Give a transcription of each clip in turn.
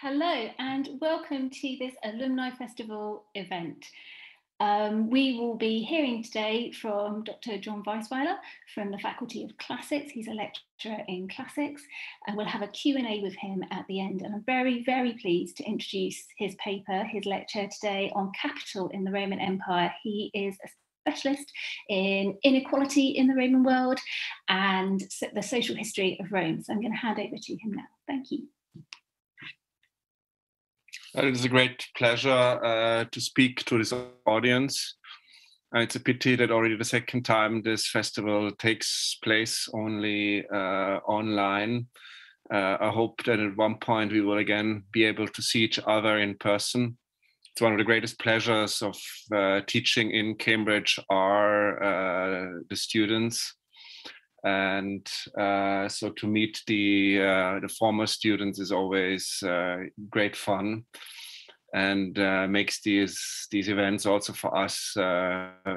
Hello and welcome to this Alumni Festival event. We will be hearing today from Dr. John Weisweiler from the Faculty of Classics. He's a lecturer in classics, and we'll have a Q&A with him at the end. And I'm very, very pleased to introduce his paper, his lecture today on capital in the Roman Empire. He is a specialist in inequality in the Roman world and the social history of Rome. So I'm going to hand over to him now. Thank you. It is a great pleasure to speak to this audience. It's a pity that already the second time this festival takes place only online. I hope that at one point we will again be able to see each other in person. It's one of the greatest pleasures of teaching in Cambridge are the students. And so to meet the former students is always great fun, and makes these events also for us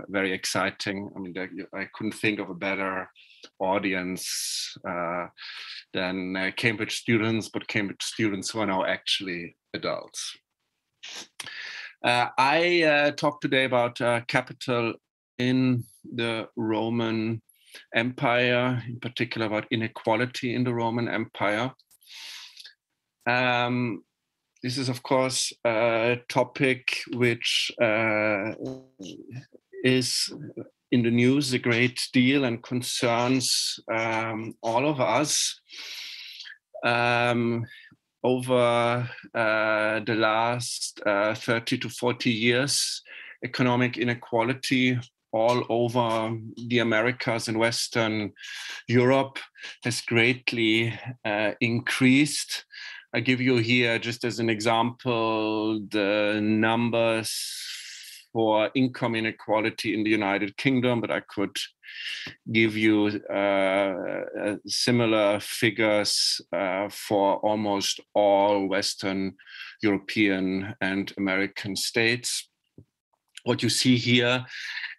very exciting. I mean, I couldn't think of a better audience than Cambridge students, but Cambridge students who are now actually adults. I talk today about capital in the Roman Empire, in particular about inequality in the Roman Empire. This is, of course, a topic which is in the news a great deal and concerns all of us. Over the last 30 to 40 years, economic inequality all over the Americas and Western Europe has greatly increased. I give you here, just as an example, the numbers for income inequality in the United Kingdom, but I could give you similar figures for almost all Western European and American states. What you see here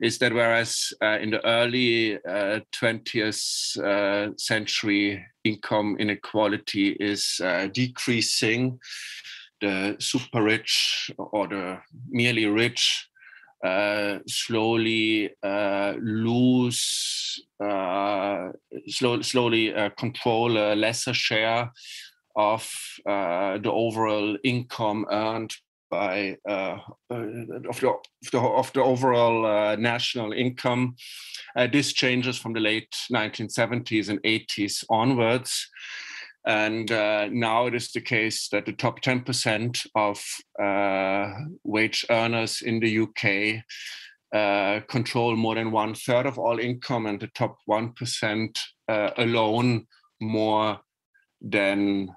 is that whereas in the early 20th century, income inequality is decreasing, the super rich or the merely rich slowly lose, slowly control a lesser share of the overall income earned by of the overall national income. This changes from the late 1970s and 80s onwards, and now it is the case that the top 10% of wage earners in the UK control more than 1/3 of all income, and the top 1% alone more than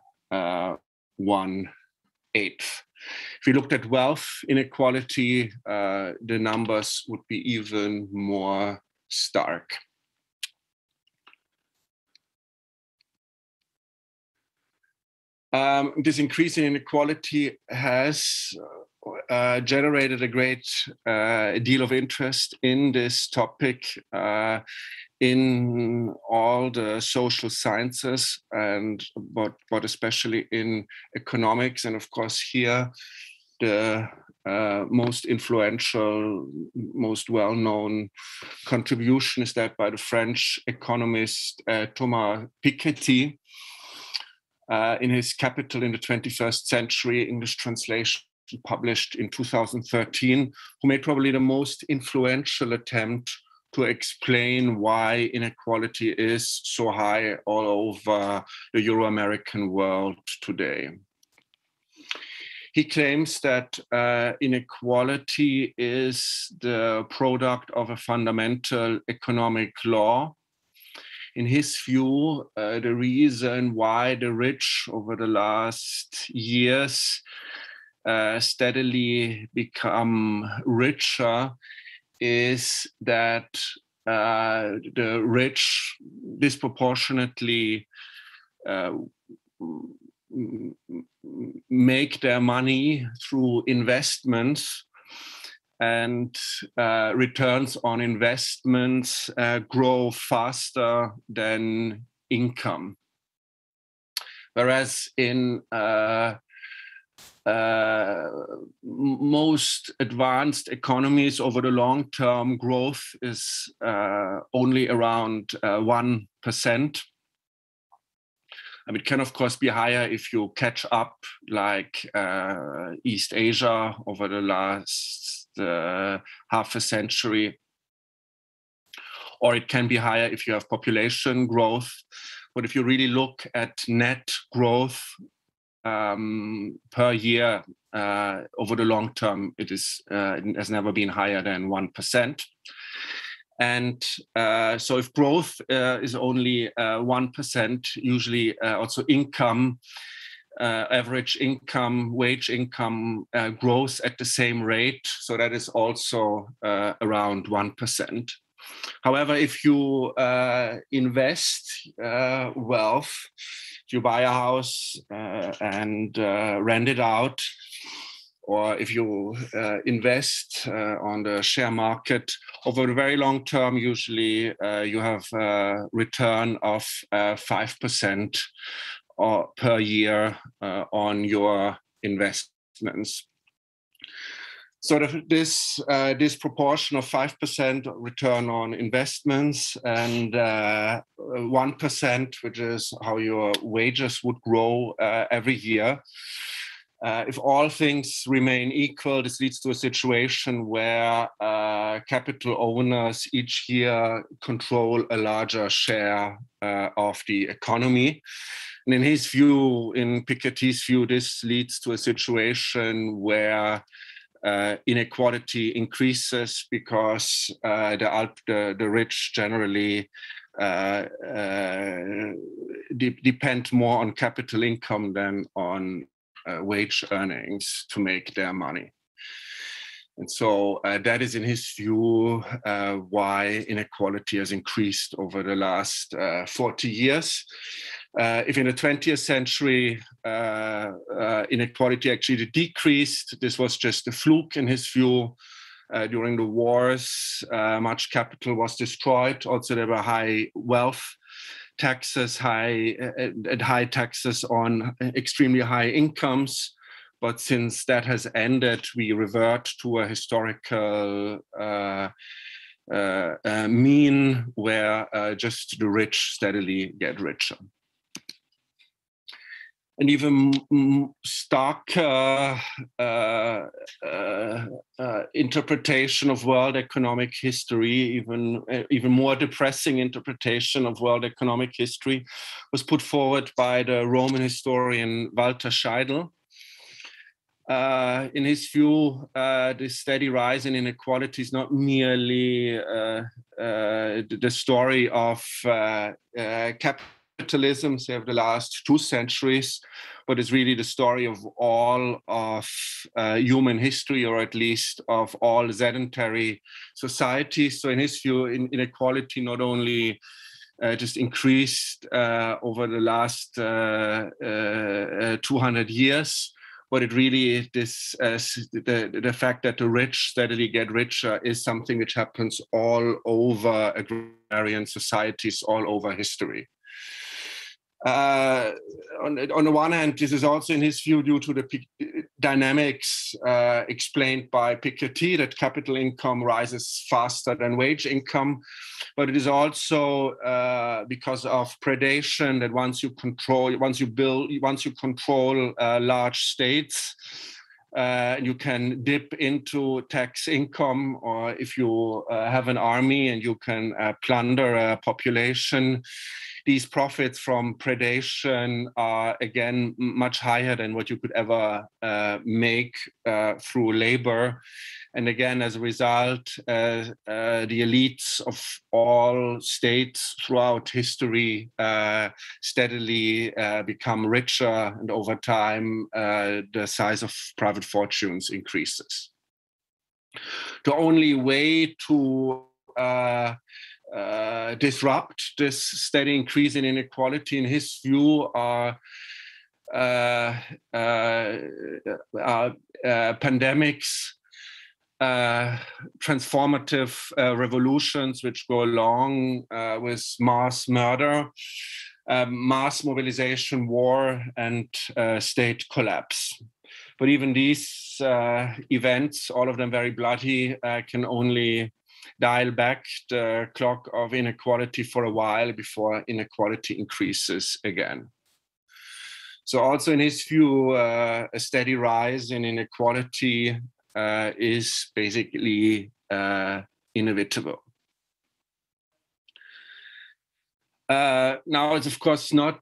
1/8. If we looked at wealth inequality, the numbers would be even more stark. This increase in inequality has generated a great deal of interest in this topic in all the social sciences, and but especially in economics. And of course here the most influential, most well-known contribution is that by the French economist Thomas Piketty in his Capital in the 21st Century, English translation, published in 2013, who made probably the most influential attempt to explain why inequality is so high all over the Euro-American world today. He claims that inequality is the product of a fundamental economic law. In his view, the reason why the rich over the last years steadily become richer is that the rich disproportionately make their money through investments, and returns on investments grow faster than income. Whereas in most advanced economies over the long term growth is only around 1%. It can, of course, be higher if you catch up, like East Asia over the last half a century. Or it can be higher if you have population growth. But if you really look at net growth per year over the long term, it has never been higher than 1%. And so if growth is only 1%, usually also income, average income, wage income grows at the same rate. So that is also around 1%. However, if you invest wealth, you buy a house and rent it out, or if you invest on the share market, over the very long term, usually you have a return of 5% per year on your investments. So this proportion of 5% return on investments and 1%, which is how your wages would grow every year. If all things remain equal, this leads to a situation where capital owners each year control a larger share of the economy. And in his view, in Piketty's view, this leads to a situation where inequality increases because the rich generally depend more on capital income than on wage earnings to make their money. And so that is, in his view, why inequality has increased over the last 40 years. If in the 20th century inequality actually decreased, this was just a fluke in his view. During the wars, much capital was destroyed. Also, there were high wealth taxes, high taxes on extremely high incomes. But since that has ended, we revert to a historical mean where just the rich steadily get richer. An even starker interpretation of world economic history, even more depressing interpretation of world economic history, was put forward by the Roman historian Walter Scheidel. In his view, the steady rise in inequality is not merely the story of capitalism, say, of the last 2 centuries, but is really the story of all of human history, or at least of all sedentary societies. So in his view, inequality not only just increased over the last 200 years, but it really, the fact that the rich steadily get richer is something which happens all over agrarian societies, all over history. On the one hand, this is also, in his view, due to the dynamics explained by Piketty, that capital income rises faster than wage income. But it is also because of predation, that once you control large states, you can dip into tax income, or if you have an army and you can plunder a population, these profits from predation are again much higher than what you could ever make through labor. And again, as a result, the elites of all states throughout history steadily become richer, and over time, the size of private fortunes increases. The only way to disrupt this steady increase in inequality, in his view, are pandemics, transformative revolutions which go along with mass murder, mass mobilization, war, and state collapse. But even these events, all of them very bloody, can only dial back the clock of inequality for a while before inequality increases again. So also in his view, a steady rise in inequality is basically inevitable. Now, it's of course not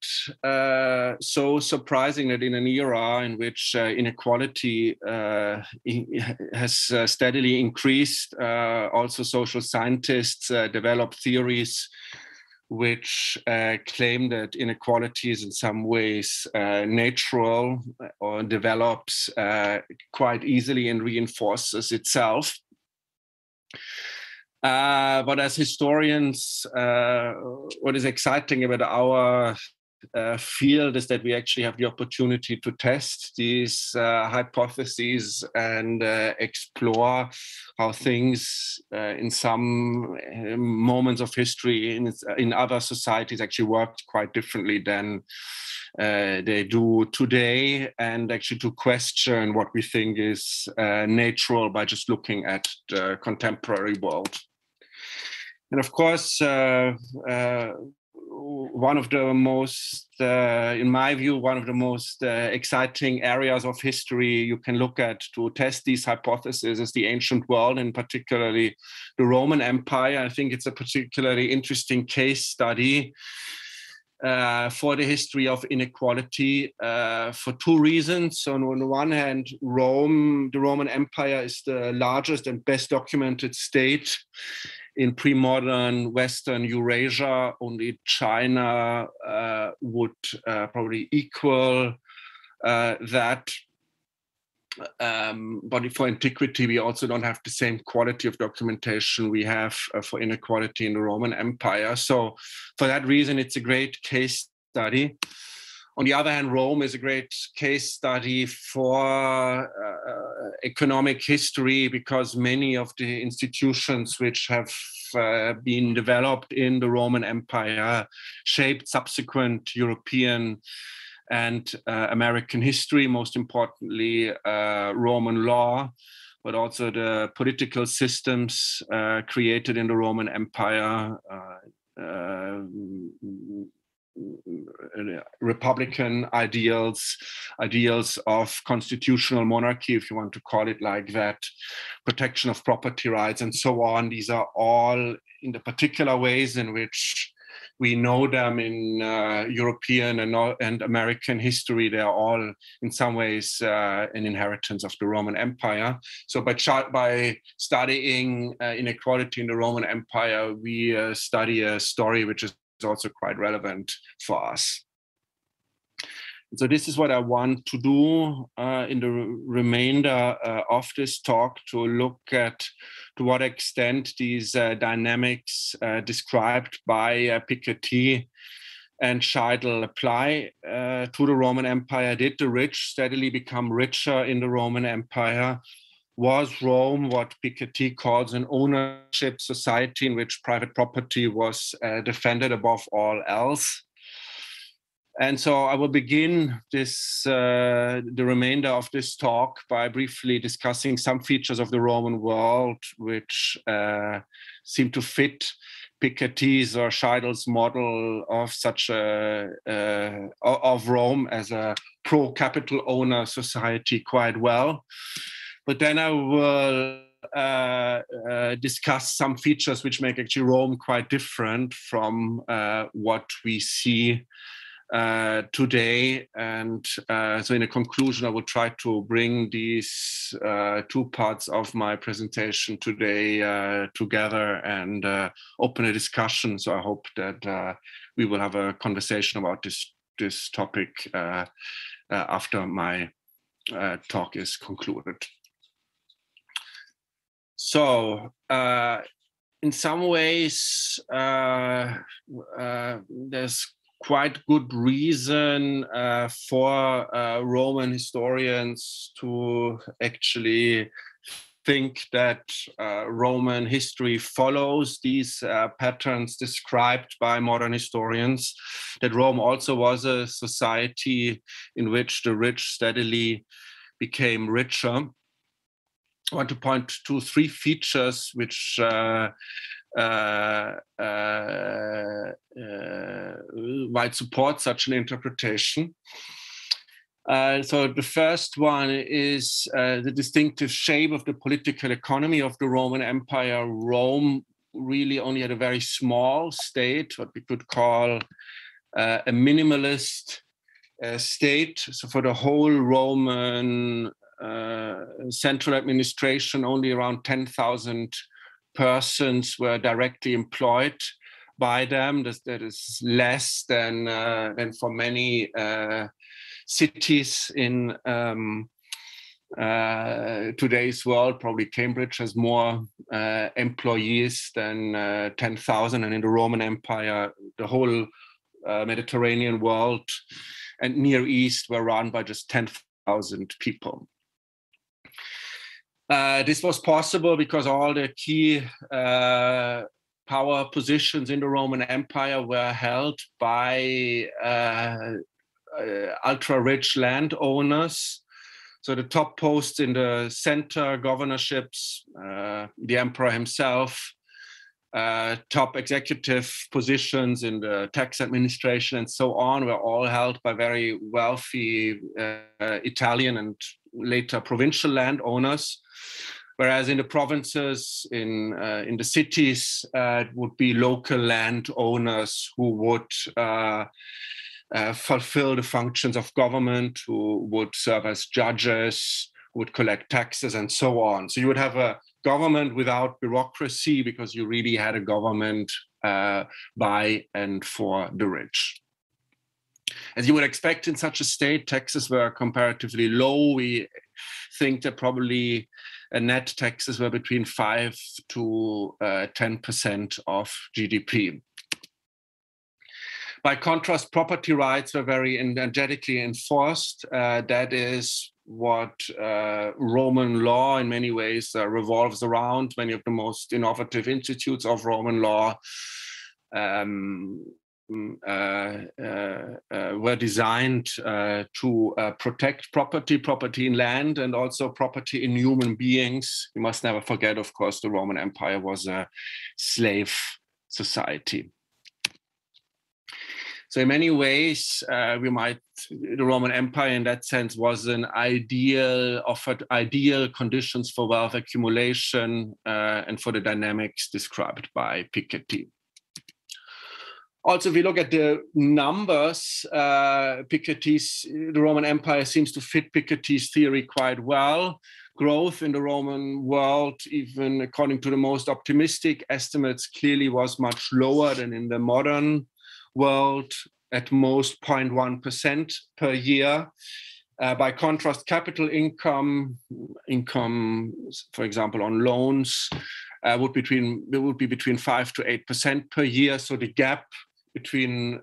so surprising that in an era in which inequality has steadily increased, also social scientists develop theories which claim that inequality is in some ways natural or develops quite easily and reinforces itself. But as historians, what is exciting about our field is that we actually have the opportunity to test these hypotheses and explore how things in some moments of history in other societies actually worked quite differently than they do today, and actually to question what we think is natural by just looking at the contemporary world. And of course, one of the most, in my view, one of the most exciting areas of history you can look at to test these hypotheses is the ancient world, and particularly the Roman Empire. I think it's a particularly interesting case study for the history of inequality for two reasons. So on the one hand, Rome, the Roman Empire, is the largest and best documented state in pre-modern Western Eurasia. Only China would probably equal that. But for antiquity, we also don't have the same quality of documentation we have for inequality in the Roman Empire. So for that reason, it's a great case study. On the other hand, Rome is a great case study for economic history, because many of the institutions which have been developed in the Roman Empire shaped subsequent European and American history, most importantly Roman law, but also the political systems created in the Roman Empire. Republican ideals of constitutional monarchy, if you want to call it like that, protection of property rights, and so on. These are all in the particular ways in which we know them in European and American history. They are all in some ways an inheritance of the Roman Empire. So by studying inequality in the Roman Empire, we study a story which is also quite relevant for us. So this is what I want to do in the remainder of this talk, to look at to what extent these dynamics described by Piketty and Scheidel apply to the Roman Empire. Did the rich steadily become richer in the Roman Empire? Was Rome what Piketty calls an ownership society in which private property was defended above all else? And so I will begin this, the remainder of this talk by briefly discussing some features of the Roman world which seem to fit Piketty's or Scheidel's model of such a, of Rome as a pro-capital owner society quite well. But then I will discuss some features which make actually Rome quite different from what we see today. And so in a conclusion, I will try to bring these two parts of my presentation today together and open a discussion. So I hope that we will have a conversation about this topic after my talk is concluded. So in some ways, there's quite good reason for Roman historians to actually think that Roman history follows these patterns described by modern historians, that Rome also was a society in which the rich steadily became richer. I want to point to three features which might support such an interpretation. So the first one is the distinctive shape of the political economy of the Roman Empire. Rome really only had a very small state, what we could call a minimalist state. So for the whole Roman central administration, only around 10,000 persons were directly employed by them. That is less than for many cities in today's world. Probably Cambridge has more employees than 10,000, and in the Roman Empire, the whole Mediterranean world and Near East were run by just 10,000 people. This was possible because all the key power positions in the Roman Empire were held by ultra-rich landowners. So the top posts in the center, governorships, the emperor himself, top executive positions in the tax administration and so on were all held by very wealthy Italian and later provincial landowners, whereas in the provinces, in the cities, it would be local landowners who would fulfill the functions of government, who would serve as judges, who would collect taxes and so on. So you would have a government without bureaucracy because you really had a government by and for the rich. As you would expect in such a state, taxes were comparatively low. We think that probably net taxes were between 5 to 10% of GDP. By contrast, property rights were very energetically enforced. That is what Roman law in many ways revolves around. Many of the most innovative institutes of Roman law were designed to protect property in land and also property in human beings. You must never forget, of course, the Roman Empire was a slave society. So in many ways, the Roman Empire in that sense was an ideal, offered ideal conditions for wealth accumulation and for the dynamics described by Piketty. Also, if you look at the numbers, the Roman Empire seems to fit Piketty's theory quite well. Growth in the Roman world, even according to the most optimistic estimates, clearly was much lower than in the modern world, at most 0.1% per year. By contrast, capital income, for example, on loans, would be between 5 to 8% per year. So the gap between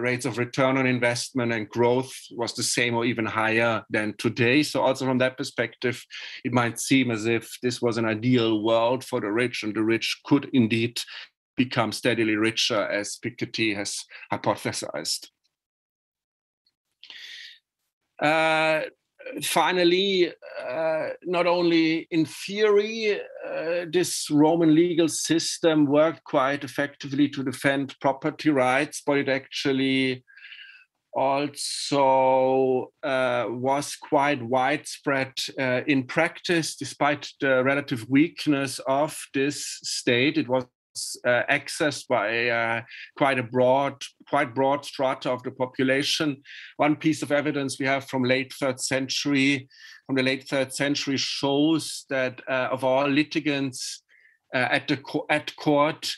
rates of return on investment and growth was the same or even higher than today. So also from that perspective, it might seem as if this was an ideal world for the rich, and the rich could indeed become steadily richer, as Piketty has hypothesized. Finally, not only in theory, this Roman legal system worked quite effectively to defend property rights, but it actually also was quite widespread in practice. Despite the relative weakness of this state, it was accessed by quite broad strata of the population. One piece of evidence we have from the late 3rd century shows that of all litigants at court,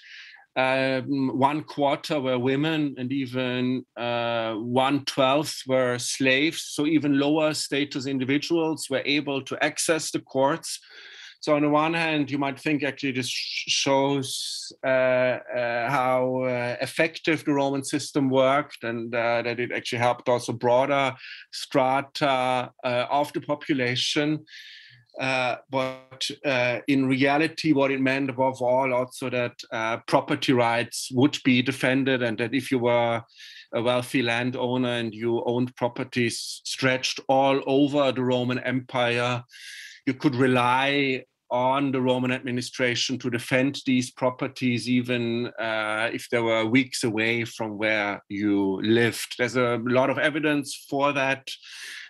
1/4 were women, and even 1/12 were slaves. So even lower status individuals were able to access the courts. So on the one hand, you might think actually this shows how effective the Roman system worked, and that it actually helped also broader strata of the population. But in reality, what it meant above all also that property rights would be defended, and that if you were a wealthy landowner and you owned properties stretched all over the Roman Empire, you could rely on the Roman administration to defend these properties, even if they were weeks away from where you lived. There's a lot of evidence for that.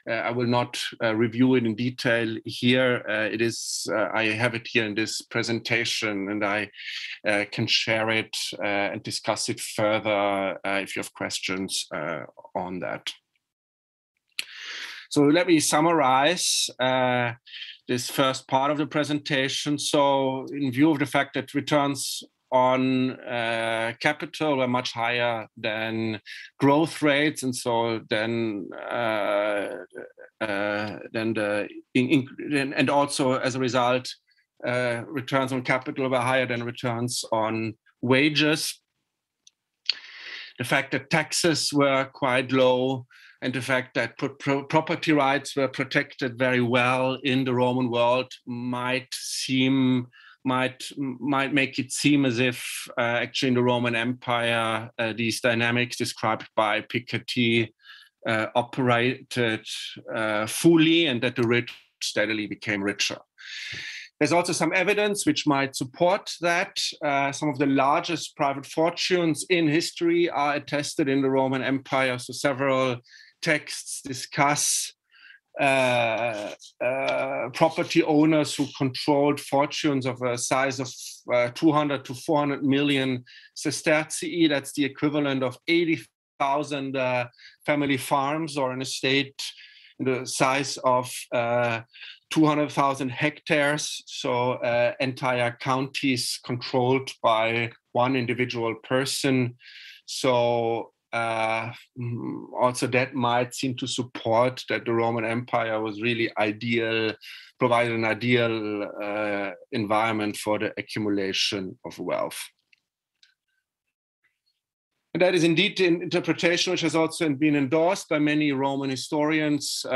I will not review it in detail here. I have it here in this presentation, and I can share it and discuss it further if you have questions on that. So let me summarize this first part of the presentation. So in view of the fact that returns on capital were much higher than growth rates, and so and also as a result, returns on capital were higher than returns on wages. The fact that taxes were quite low, and the fact that property rights were protected very well in the Roman world might make it seem as if actually in the Roman Empire these dynamics described by Piketty operated fully, and that the rich steadily became richer. There's also some evidence which might support that. Some of the largest private fortunes in history are attested in the Roman Empire. So several texts discuss property owners who controlled fortunes of a size of 200 to 400 million sestertii. That's the equivalent of 80,000 family farms, or an estate the size of 200,000 hectares, so entire counties controlled by one individual person. So also that might seem to support that the Roman Empire was really ideal, provided an ideal environment for the accumulation of wealth. And that is indeed an interpretation which has also been endorsed by many Roman historians,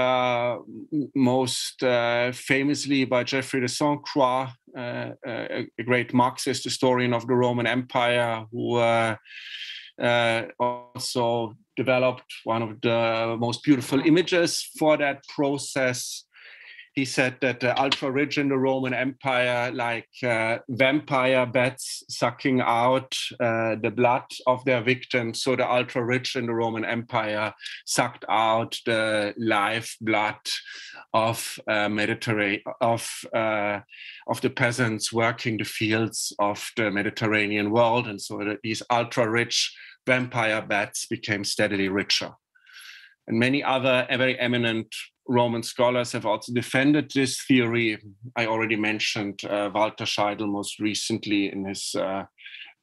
most famously by Geoffrey de Sainte-Croix, a great Marxist historian of the Roman Empire, who also developed one of the most beautiful images for that process. He said that the ultra-rich in the Roman Empire, like vampire bats sucking out the blood of their victims, so the ultra-rich in the Roman Empire sucked out the lifeblood of the peasants working the fields of the Mediterranean world, and so that these ultra-rich vampire bats became steadily richer. And many other very eminent Roman scholars have also defended this theory. I already mentioned Walter Scheidel most recently in his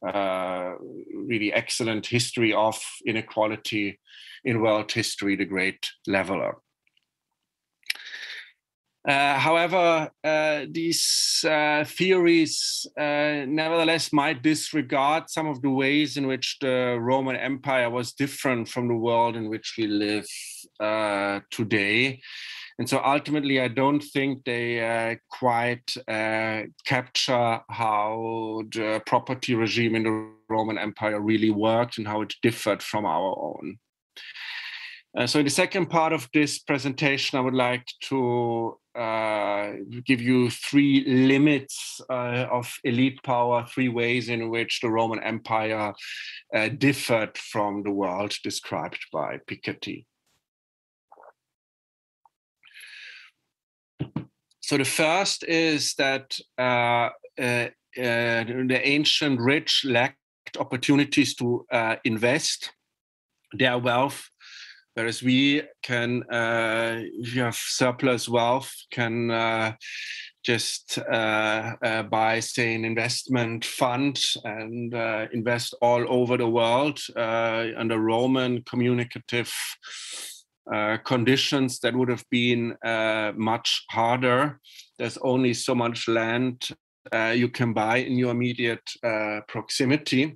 really excellent history of inequality in world history, The Great Leveler. However, these theories nevertheless might disregard some of the ways in which the Roman Empire was different from the world in which we live today. And so ultimately, I don't think they quite capture how the property regime in the Roman Empire really worked and how it differed from our own. So in the second part of this presentation, I would like to give you three limits of elite power, three ways in which the Roman Empire differed from the world described by Piketty. So the first is that the ancient rich lacked opportunities to invest their wealth, whereas we can, if you have surplus wealth, can just buy, say, an investment fund and invest all over the world under Roman communicative conditions. That would have been much harder. There's only so much land you can buy in your immediate proximity.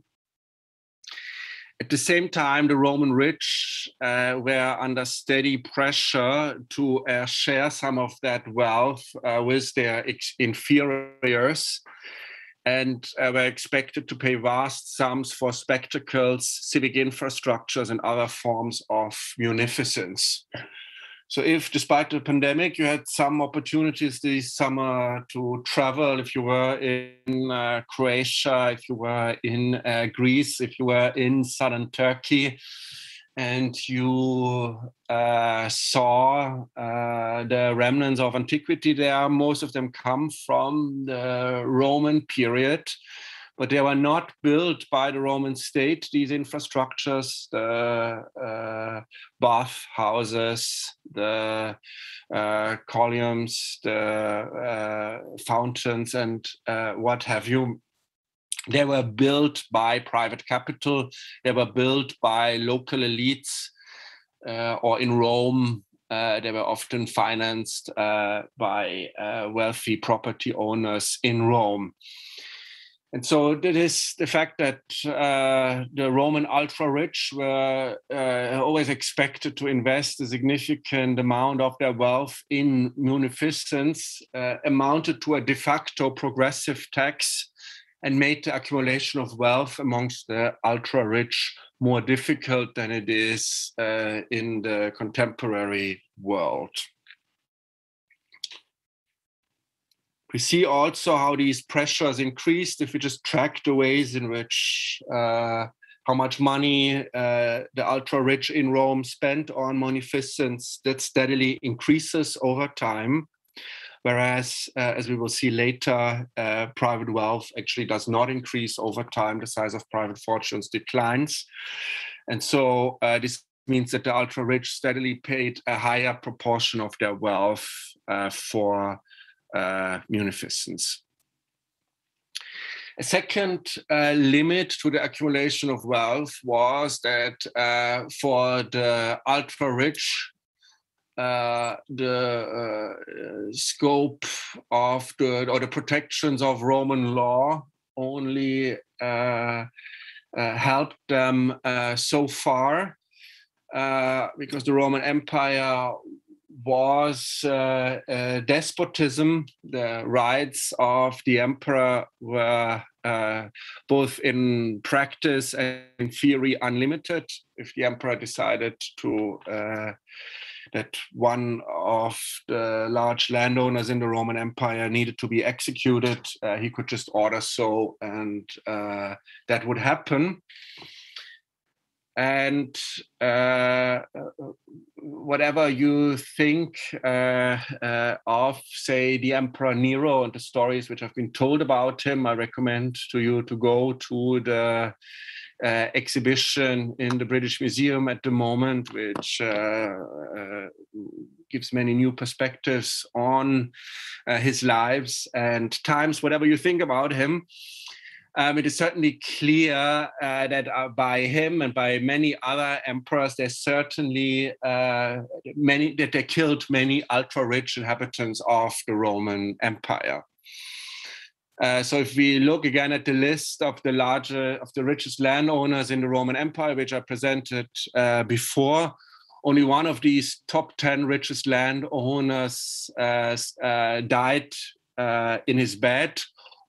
At the same time, the Roman rich were under steady pressure to share some of that wealth with their inferiors, and were expected to pay vast sums for spectacles, civic infrastructures, and other forms of munificence. So if, despite the pandemic, you had some opportunities this summer to travel, if you were in Croatia, if you were in Greece, if you were in southern Turkey, and you saw the remnants of antiquity there, most of them come from the Roman period. But they were not built by the Roman state, these infrastructures, the bathhouses, the columns, the fountains, and what have you. They were built by private capital. They were built by local elites, or in Rome, they were often financed by wealthy property owners in Rome. And so that is the fact that the Roman ultra-rich were always expected to invest a significant amount of their wealth in munificence, amounted to a de facto progressive tax and made the accumulation of wealth amongst the ultra-rich more difficult than it is in the contemporary world. We see also how these pressures increased if we just track the ways in which, how much money the ultra-rich in Rome spent on munificence. That steadily increases over time, whereas, as we will see later, private wealth actually does not increase over time. The size of private fortunes declines. And so this means that the ultra-rich steadily paid a higher proportion of their wealth for munificence. A second limit to the accumulation of wealth was that for the ultra-rich, the scope of the protections of Roman law only helped them so far, because the Roman Empire was a despotism. The rights of the emperor were both in practice and in theory unlimited. If the emperor decided to that one of the large landowners in the Roman Empire needed to be executed, he could just order so, and that would happen. And whatever you think of, say, the Emperor Nero and the stories which have been told about him, I recommend to you to go to the exhibition in the British Museum at the moment, which gives many new perspectives on his lives and times, whatever you think about him. It is certainly clear that by him and by many other emperors, there's certainly they killed many ultra-rich inhabitants of the Roman Empire. So if we look again at the list of the richest landowners in the Roman Empire, which I presented before, only one of these top 10 richest landowners died in his bed.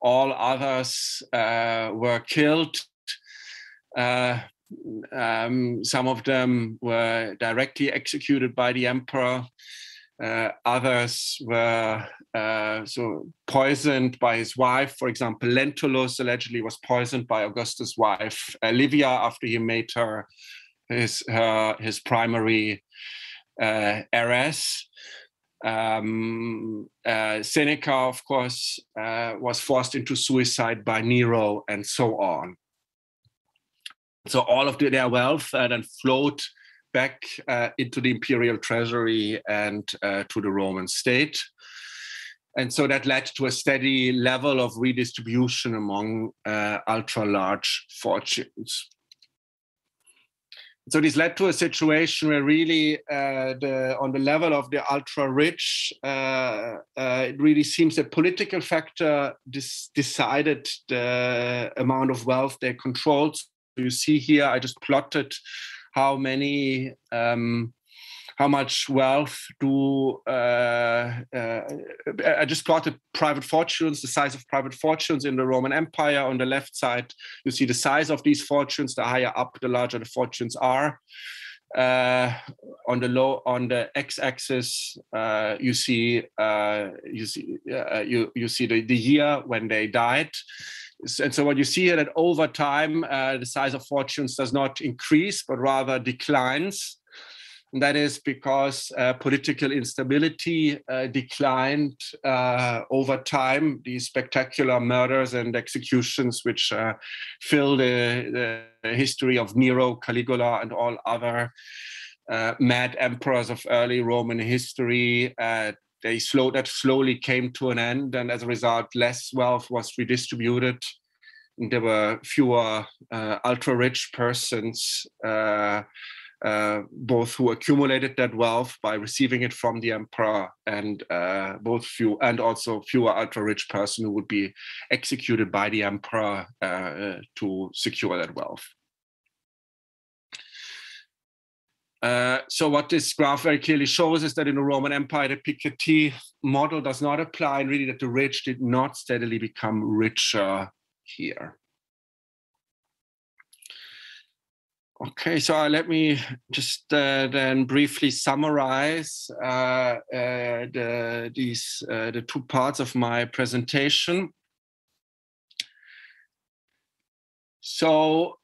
All others were killed. Some of them were directly executed by the emperor. Others were poisoned by his wife. For example, Lentulus allegedly was poisoned by Augustus' wife, Livia, after he made her his primary heiress. Seneca, of course, was forced into suicide by Nero, and so on. So all of their wealth then flowed back into the imperial treasury and to the Roman state. And so that led to a steady level of redistribution among ultra-large fortunes. So this led to a situation where really on the level of the ultra-rich, it really seems that political factor decided the amount of wealth they controlled. you see here, I just plotted how many, how much wealth do, I just plotted private fortunes, the size of private fortunes in the Roman Empire. On the left side, you see the size of these fortunes. The higher up, the larger the fortunes are. On the x-axis, you see the year when they died. And so what you see here, that over time, the size of fortunes does not increase, but rather declines. And that is because political instability declined over time. These spectacular murders and executions, which fill the history of Nero, Caligula, and all other mad emperors of early Roman history, that slowly came to an end. And as a result, less wealth was redistributed. And there were fewer ultra-rich persons, both who accumulated that wealth by receiving it from the emperor, and also fewer ultra-rich persons who would be executed by the emperor to secure that wealth. So what this graph very clearly shows is that in the Roman Empire, the Piketty model does not apply, and really that the rich did not steadily become richer here. Okay, so let me just then briefly summarize the two parts of my presentation. So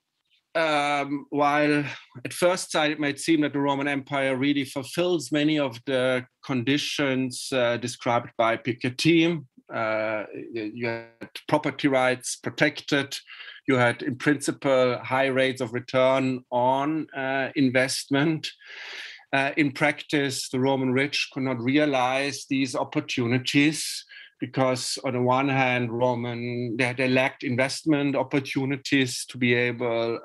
while at first sight it might seem that the Roman Empire really fulfills many of the conditions described by Piketty, you had property rights protected, you had, in principle, high rates of return on investment. In practice, the Roman rich could not realize these opportunities because, on the one hand, they lacked investment opportunities to be able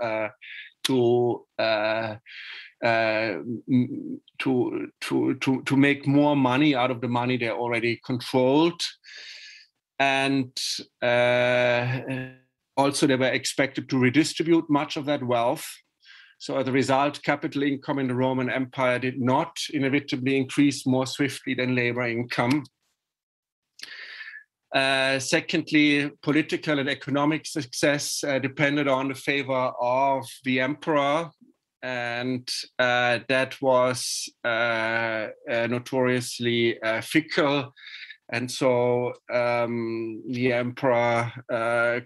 to make more money out of the money they already controlled, and also, they were expected to redistribute much of that wealth. So as a result, capital income in the Roman Empire did not inevitably increase more swiftly than labor income. Secondly, political and economic success depended on the favor of the emperor, and that was notoriously fickle. And so the emperor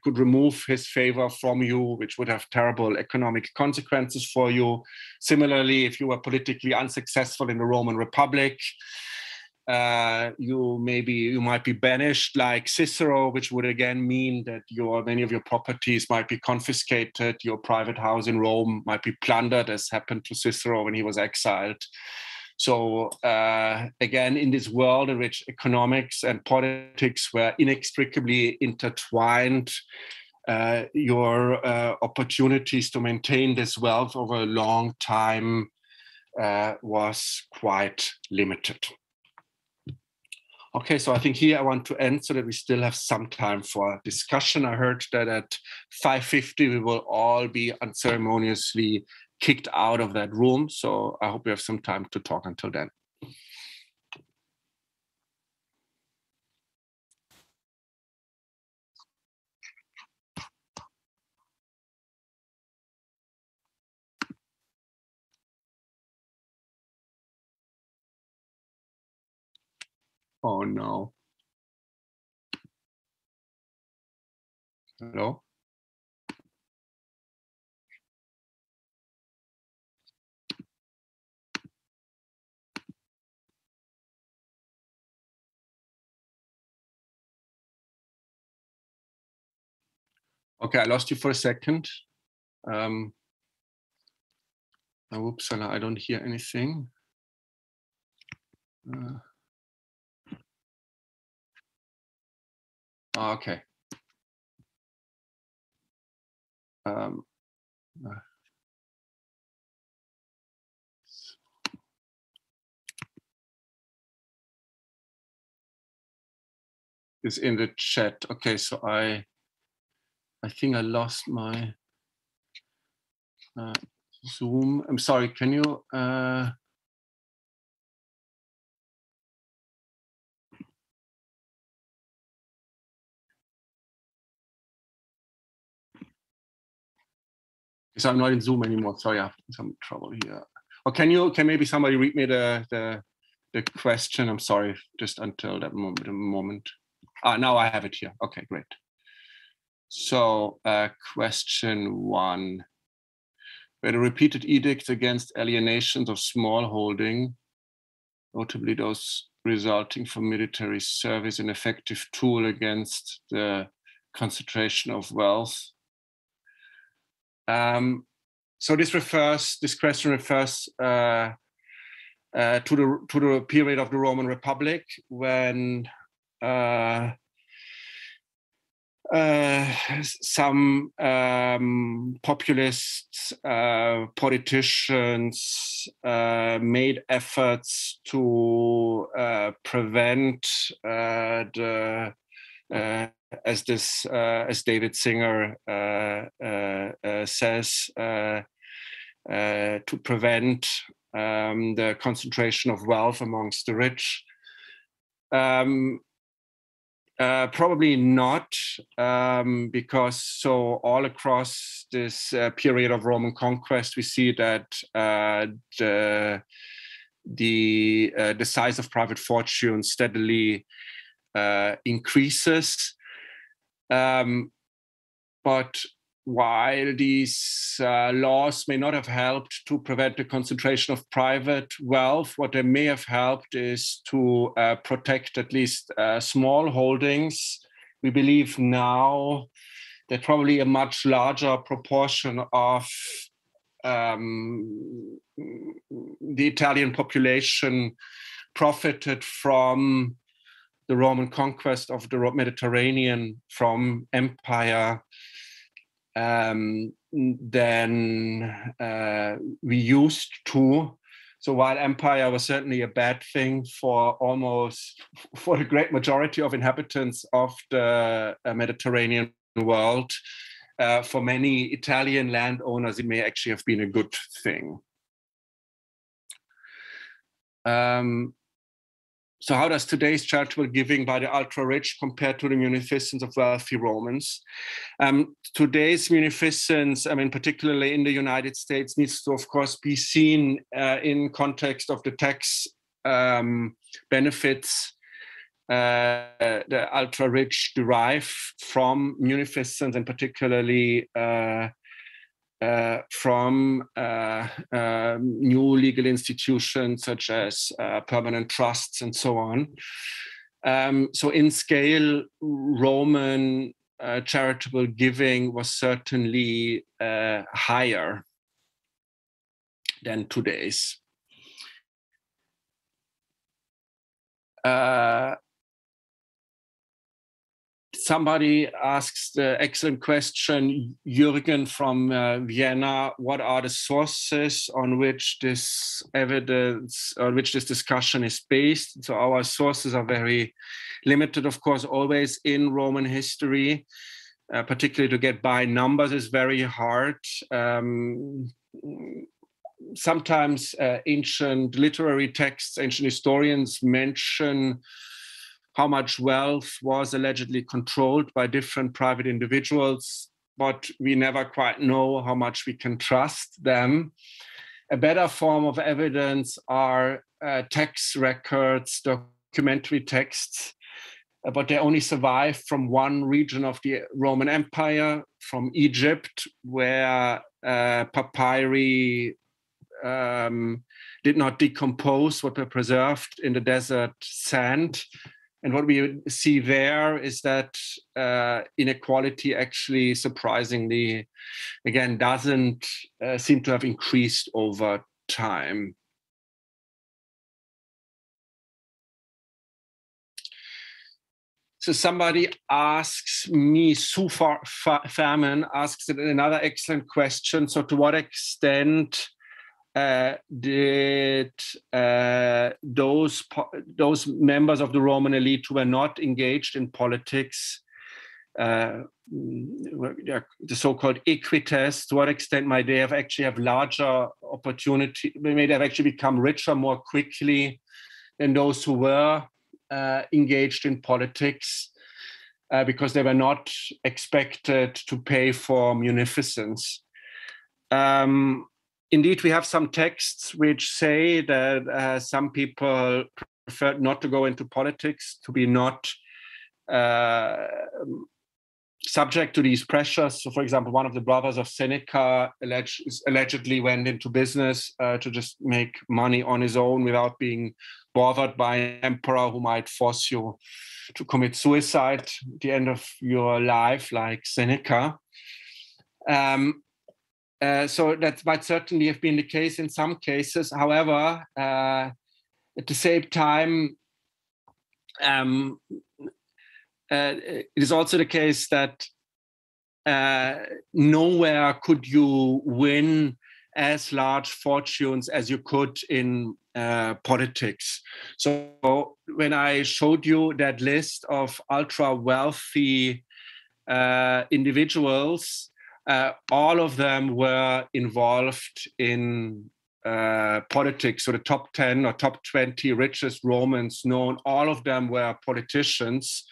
could remove his favor from you, which would have terrible economic consequences for you. Similarly, if you were politically unsuccessful in the Roman Republic, you might be banished like Cicero, which would again mean that many of your properties might be confiscated. Your private house in Rome might be plundered, as happened to Cicero when he was exiled. So again, in this world in which economics and politics were inextricably intertwined, your opportunities to maintain this wealth over a long time was quite limited. Okay, so I think here I want to end so that we still have some time for discussion. I heard that at 5:50 we will all be unceremoniously kicked out of that room. So I hope we have some time to talk until then. Oh no. Hello? Okay, I lost you for a second. Oops, I don't hear anything. Okay. It's in the chat. Okay, so I think I lost my Zoom. I'm sorry, can you? So I'm not in Zoom anymore. Sorry, I have some trouble here. Or can you? Can maybe somebody read me the question? I'm sorry, just until that moment. Now I have it here. Okay, great. So question one: where the repeated edicts against alienations of small holding, notably those resulting from military service, an effective tool against the concentration of wealth. So this question refers to the period of the Roman Republic when some populists, politicians made efforts to prevent as David Singer says, to prevent the concentration of wealth amongst the rich. Probably not, because so all across this period of Roman conquest, we see that the size of private fortune steadily increases. But while these laws may not have helped to prevent the concentration of private wealth, what they may have helped is to protect at least small holdings. We believe now that probably a much larger proportion of the Italian population profited from the Roman conquest of the Mediterranean, from empire, than we used to. So while empire was certainly a bad thing for the great majority of inhabitants of the Mediterranean world, for many Italian landowners, it may actually have been a good thing. So how does today's charitable giving by the ultra-rich compare to the munificence of wealthy Romans? Today's munificence, I mean, particularly in the United States, needs to, of course, be seen in context of the tax benefits the ultra-rich derive from munificence, and particularly from new legal institutions such as permanent trusts and so on. So in scale, Roman charitable giving was certainly higher than today's. Somebody asks the excellent question, Jürgen from Vienna, what are the sources on which this evidence, on which this discussion is based? So our sources are very limited, of course, always in Roman history, particularly to get by numbers is very hard. Sometimes ancient literary texts, ancient historians mention how much wealth was allegedly controlled by different private individuals, but we never quite know how much we can trust them. A better form of evidence are tax records, documentary texts, but they only survive from one region of the Roman Empire, from Egypt, where papyri did not decompose, what were preserved in the desert sand. And what we see there is that inequality actually, surprisingly, again, doesn't seem to have increased over time. So somebody asks me, Sufar Famen asks another excellent question. So to what extent did those members of the Roman elite who were not engaged in politics the so-called equites, to what extent might they have actually have larger opportunity, they may have actually become richer more quickly than those who were engaged in politics, because they were not expected to pay for munificence. Indeed, we have some texts which say that some people preferred not to go into politics, to be not subject to these pressures. So, for example, one of the brothers of Seneca allegedly went into business to just make money on his own without being bothered by an emperor who might force you to commit suicide at the end of your life, like Seneca. So that might certainly have been the case in some cases. However, at the same time, it is also the case that nowhere could you win as large fortunes as you could in politics. So when I showed you that list of ultra-wealthy individuals, all of them were involved in politics. So the top 10 or top 20 richest Romans known, all of them were politicians.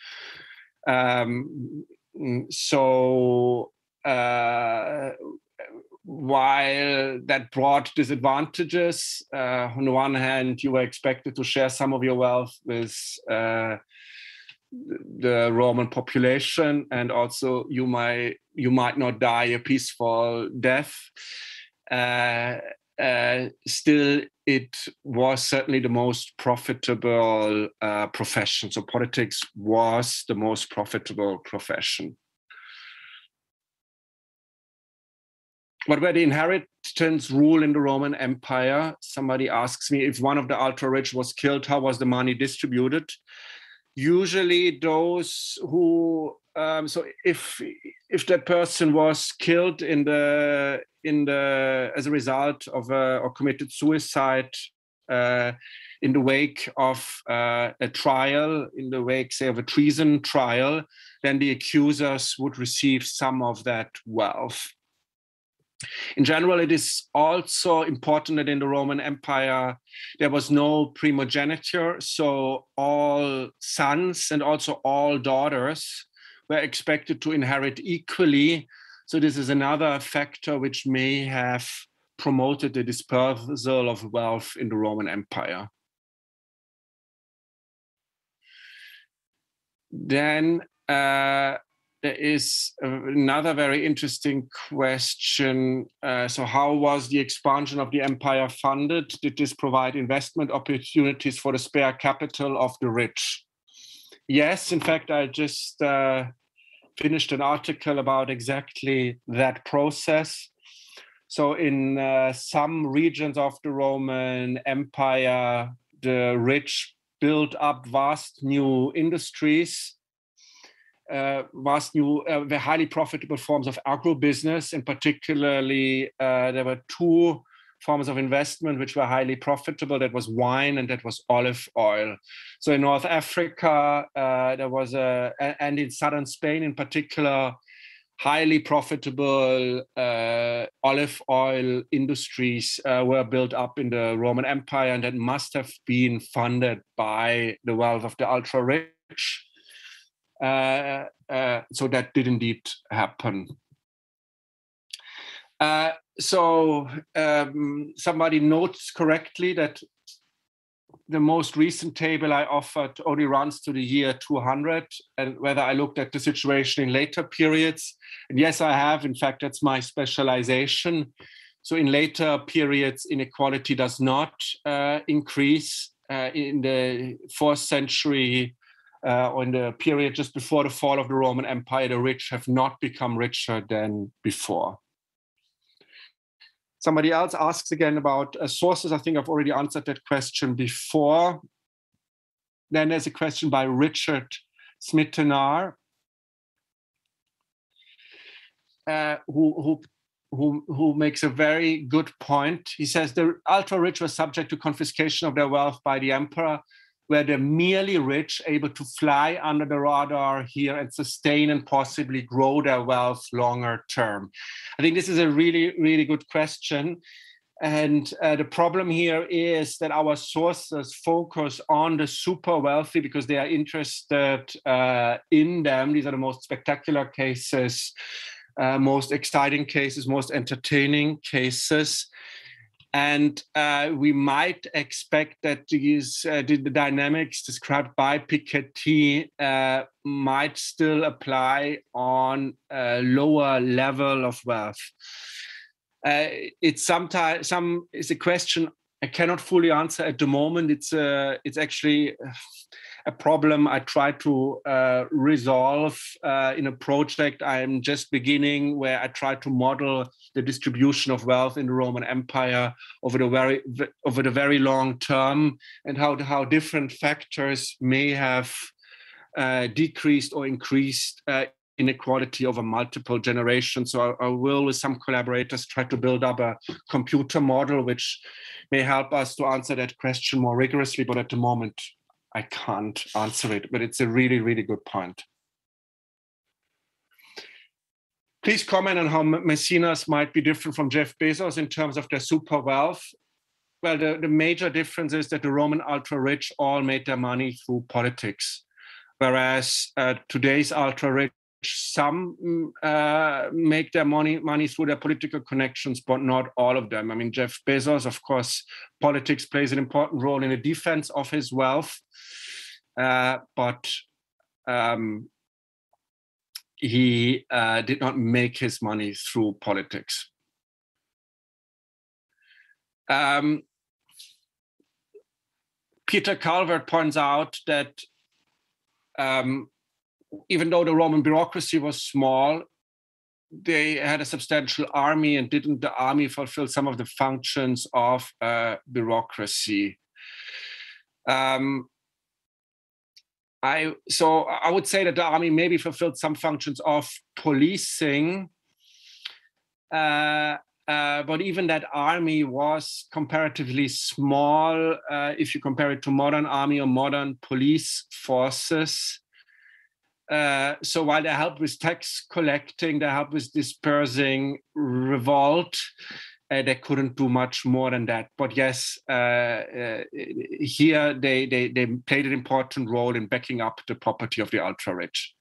While that brought disadvantages, on the one hand, you were expected to share some of your wealth with the Roman population, and also you might not die a peaceful death. Still, it was certainly the most profitable profession. So politics was the most profitable profession. What were the inheritance rule in the Roman Empire? Somebody asks me, if one of the ultra-rich was killed, how was the money distributed? Usually those who, so if that person was killed as a result of or committed suicide in the wake of a trial, in the wake, say, of a treason trial, then the accusers would receive some of that wealth. In general, it is also important that in the Roman Empire, there was no primogeniture. So all sons and also all daughters were expected to inherit equally. So this is another factor which may have promoted the dispersal of wealth in the Roman Empire. Then, there is another very interesting question. So how was the expansion of the empire funded? Did this provide investment opportunities for the spare capital of the rich? Yes, in fact, I just finished an article about exactly that process. So in some regions of the Roman Empire, the rich built up vast new industries. Were highly profitable forms of agribusiness, and particularly there were two forms of investment which were highly profitable. That was wine and that was olive oil. So in North Africa, there was and in southern Spain in particular, highly profitable olive oil industries were built up in the Roman Empire, and that must have been funded by the wealth of the ultra-rich. So that did indeed happen. Somebody notes correctly that the most recent table I offered only runs to the year 200, and whether I looked at the situation in later periods. And yes, I have. In fact, that's my specialization. So in later periods, inequality does not increase. In the 4th century, or in the period just before the fall of the Roman Empire, the rich have not become richer than before. Somebody else asks again about sources. I think I've already answered that question before. Then there's a question by Richard Smittenar, who makes a very good point. He says the ultra-rich were subject to confiscation of their wealth by the emperor, were the merely rich able to fly under the radar here and sustain and possibly grow their wealth longer term? I think this is a really, really good question. And the problem here is that our sources focus on the super wealthy because they are interested in them. These are the most spectacular cases, most exciting cases, most entertaining cases. And we might expect that these, the dynamics described by Piketty might still apply on a lower level of wealth. It's sometimes is a question I cannot fully answer at the moment. It's actually a problem I try to resolve in a project I'm just beginning, where I try to model the distribution of wealth in the Roman Empire over the very long term, and how different factors may have decreased or increased inequality over multiple generations. So I will, with some collaborators, try to build up a computer model which may help us to answer that question more rigorously, but at the moment I can't answer it. But it's a really, really good point. Please comment on how Maecenas might be different from Jeff Bezos in terms of their super wealth. Well, the major difference is that the Roman ultra-rich all made their money through politics, whereas today's ultra-rich, some make their money through their political connections, but not all of them. I mean, Jeff Bezos, of course, politics plays an important role in the defense of his wealth, but he did not make his money through politics. Peter Calvert points out that even though the Roman bureaucracy was small, they had a substantial army, and didn't the army fulfill some of the functions of bureaucracy? So I would say that the army maybe fulfilled some functions of policing, but even that army was comparatively small if you compare it to modern army or modern police forces. So while they help with tax collecting, they help with dispersing revolt, they couldn't do much more than that. But yes, here they played an important role in backing up the property of the ultra-rich.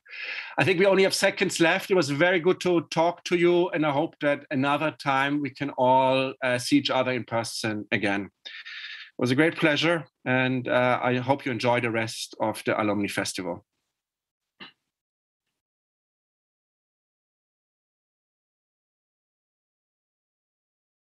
I think we only have seconds left. It was very good to talk to you, and I hope that another time we can all see each other in person again. It was a great pleasure, and I hope you enjoy the rest of the Alumni Festival.